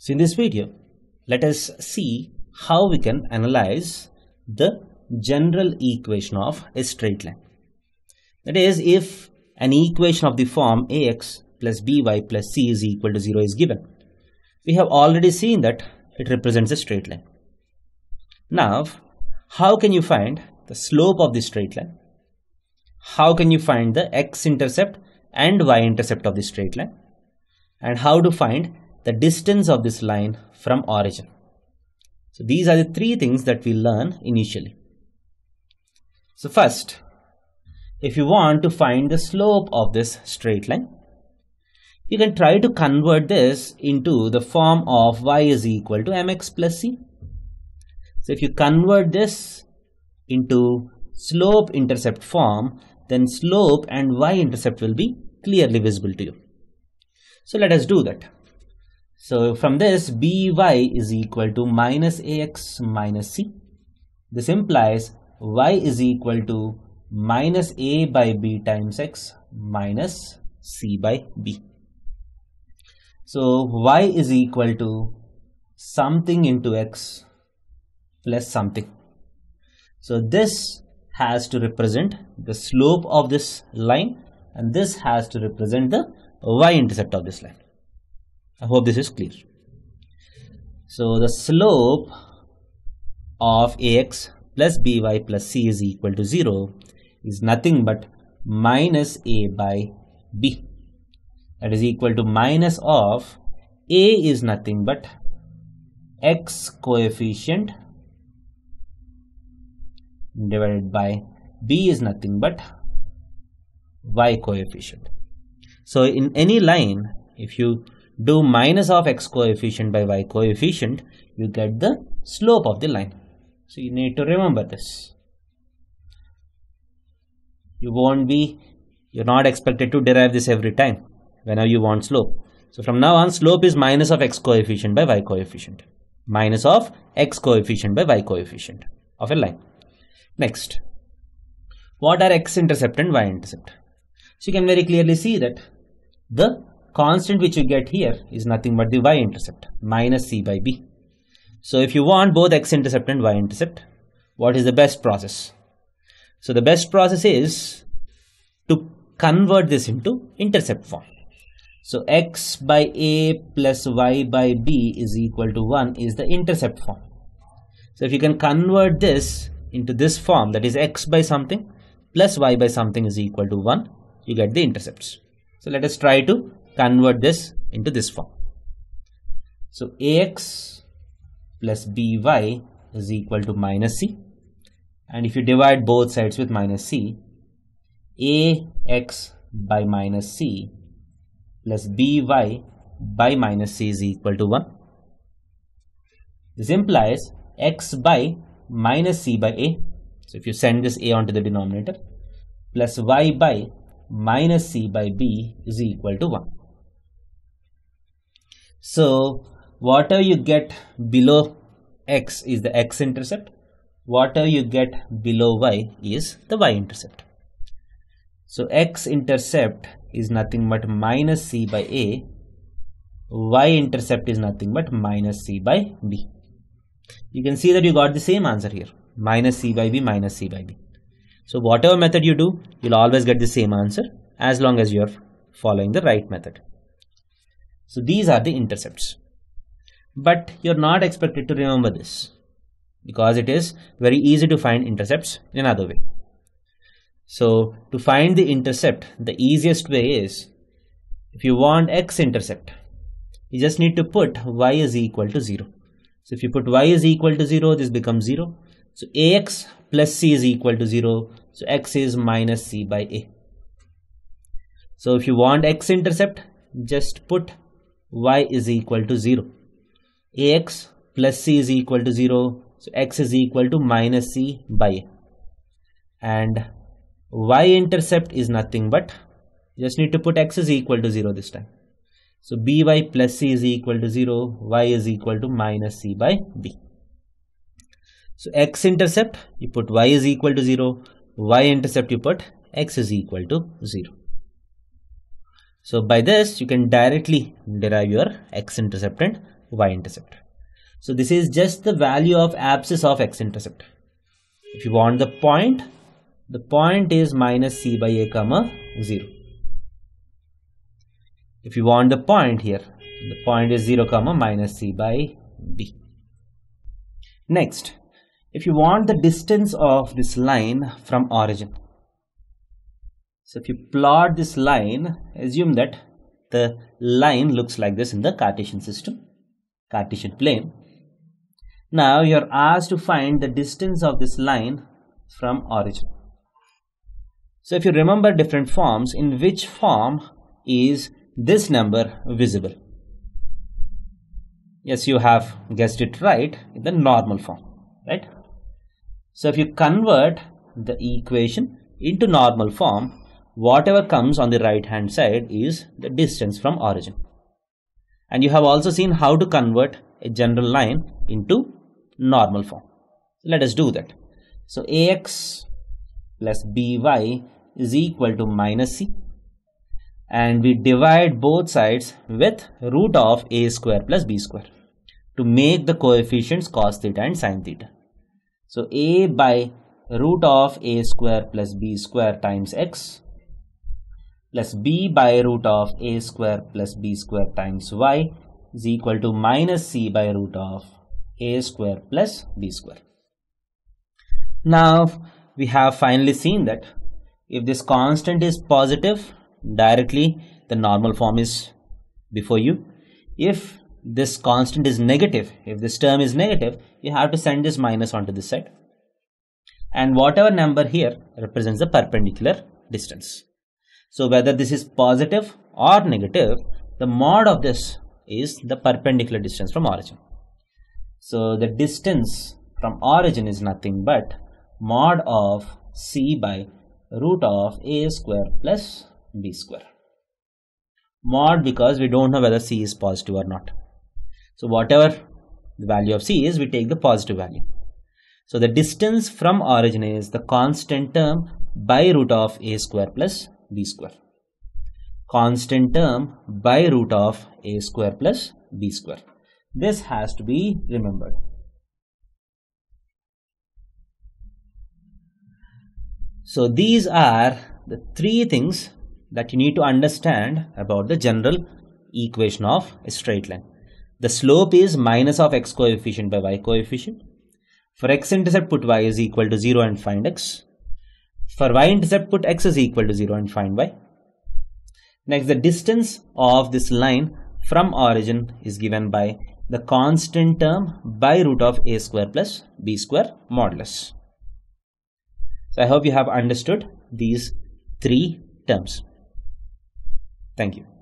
So in this video, let us see how we can analyze the general equation of a straight line. That is, if an equation of the form ax plus by plus c is equal to 0 is given, we have already seen that it represents a straight line. Now, how can you find the slope of the straight line? How can you find the x-intercept and y-intercept of the straight line? And how to find the distance of this line from origin? So these are the three things that we learn initially. So first, if you want to find the slope of this straight line, you can try to convert this into the form of y is equal to mx plus c. So if you convert this into slope-intercept form, then slope and y-intercept will be clearly visible to you. So let us do that. So from this, by is equal to minus ax minus c. This implies y is equal to minus a by b times x minus c by b. So y is equal to something into x plus something. So this has to represent the slope of this line, and this has to represent the y-intercept of this line. I hope this is clear. So the slope of ax plus by plus c is equal to 0 is nothing but minus a by b. That is equal to minus of a is nothing but x coefficient divided by b is nothing but y coefficient. So in any line, if you do minus of x coefficient by y coefficient, you get the slope of the line. So you need to remember this. You're not expected to derive this every time whenever you want slope. So from now on, slope is minus of x coefficient by y coefficient, minus of x coefficient by y coefficient of a line. Next, what are x-intercept and y-intercept? So you can very clearly see that the constant which you get here is nothing but the y-intercept, minus c by b. So if you want both x-intercept and y-intercept, what is the best process? So the best process is to convert this into intercept form. So x by a plus y by b is equal to 1 is the intercept form. So if you can convert this into this form, that is x by something plus y by something is equal to 1, you get the intercepts. So let us try to convert this into this form. So ax plus by is equal to minus c, and if you divide both sides with minus c, ax by minus c plus by minus c is equal to 1. This implies x by minus c by a, so if you send this a onto the denominator, plus y by minus c by b is equal to 1. So whatever you get below x is the x-intercept, whatever you get below y is the y-intercept. So x-intercept is nothing but minus c by a, y-intercept is nothing but minus c by b. You can see that you got the same answer here, minus c by b minus c by b. So whatever method you do, you'll always get the same answer as long as you're following the right method. So these are the intercepts. But you're not expected to remember this, because it is very easy to find intercepts in another way. So to find the intercept, the easiest way is, if you want x-intercept, you just need to put y is equal to 0. So if you put y is equal to 0, this becomes 0. So ax plus c is equal to 0. So x is minus c by a. So if you want x-intercept, just put y is equal to 0. Ax plus c is equal to 0. So x is equal to minus c by a. And y-intercept is nothing but, you just need to put x is equal to 0 this time. So by plus c is equal to 0, y is equal to minus c by b. So x-intercept, you put y is equal to 0, y-intercept, you put x is equal to 0. So by this, you can directly derive your x-intercept and y-intercept. So this is just the value of abscess of x-intercept. If you want the point is minus c by a comma 0. If you want the point here, the point is 0 comma minus c by b. Next, if you want the distance of this line from origin. So if you plot this line, assume that the line looks like this in the Cartesian system, Cartesian plane. Now you are asked to find the distance of this line from origin. So if you remember different forms, in which form is this number visible? Yes, you have guessed it right, in the normal form, right? So if you convert the equation into normal form, whatever comes on the right hand side is the distance from origin. And you have also seen how to convert a general line into normal form. Let us do that. So ax plus by is equal to minus c, and we divide both sides with root of a square plus b square to make the coefficients cos theta and sin theta. So a by root of a square plus b square times x, plus b by root of a square plus b square times y is equal to minus c by root of a square plus b square. Now we have finally seen that if this constant is positive, directly the normal form is before you. If this constant is negative, if this term is negative, you have to send this minus onto this side. And whatever number here represents the perpendicular distance. So whether this is positive or negative, the mod of this is the perpendicular distance from origin. So the distance from origin is nothing but mod of c by root of a square plus b square. Mod because we don't know whether c is positive or not. So whatever the value of c is, we take the positive value. So the distance from origin is the constant term by root of a square plus b square. Constant term by root of a square plus b square. This has to be remembered. So these are the three things that you need to understand about the general equation of a straight line. The slope is minus of x coefficient by y coefficient. For x-intercept, put y is equal to 0 and find x. For y-intercept, put x is equal to 0 and find y. Next, the distance of this line from origin is given by the constant term by root of a square plus b square modulus. So I hope you have understood these three terms. Thank you.